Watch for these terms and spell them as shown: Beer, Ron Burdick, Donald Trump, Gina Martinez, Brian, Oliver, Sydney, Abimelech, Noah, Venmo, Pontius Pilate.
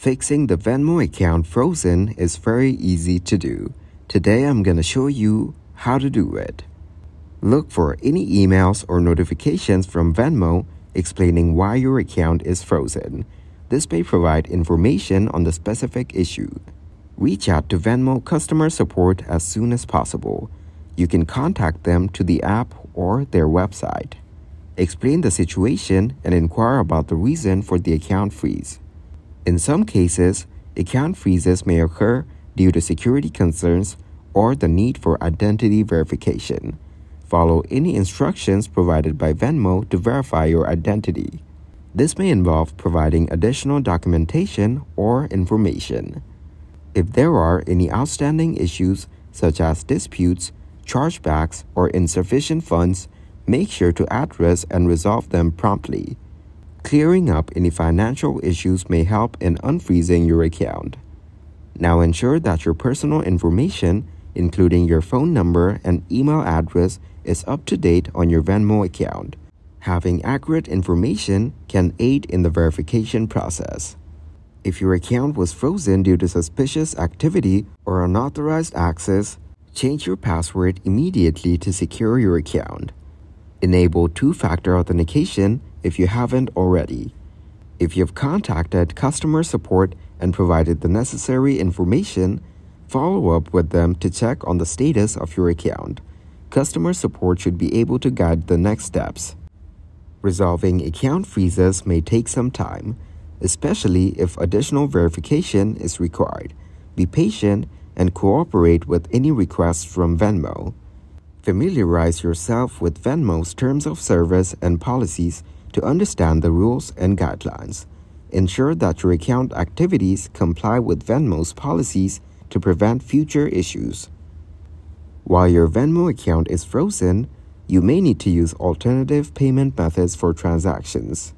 Fixing the Venmo account frozen is very easy to do. Today I'm gonna show you how to do it. Look for any emails or notifications from Venmo explaining why your account is frozen. This may provide information on the specific issue. Reach out to Venmo customer support as soon as possible. You can contact them through the app or their website. Explain the situation and inquire about the reason for the account freeze. In some cases, account freezes may occur due to security concerns or the need for identity verification. Follow any instructions provided by Venmo to verify your identity. This may involve providing additional documentation or information. If there are any outstanding issues, such as disputes, chargebacks, or insufficient funds, make sure to address and resolve them promptly. Clearing up any financial issues may help in unfreezing your account. Now ensure that your personal information, including your phone number and email address, is up to date on your Venmo account. Having accurate information can aid in the verification process. If your account was frozen due to suspicious activity or unauthorized access, change your password immediately to secure your account. Enable two-factor authentication if you haven't already. If you've contacted customer support and provided the necessary information, follow up with them to check on the status of your account. Customer support should be able to guide the next steps. Resolving account freezes may take some time, especially if additional verification is required. Be patient and cooperate with any requests from Venmo. Familiarize yourself with Venmo's terms of service and policies to understand the rules and guidelines. Ensure that your account activities comply with Venmo's policies to prevent future issues. While your Venmo account is frozen, you may need to use alternative payment methods for transactions.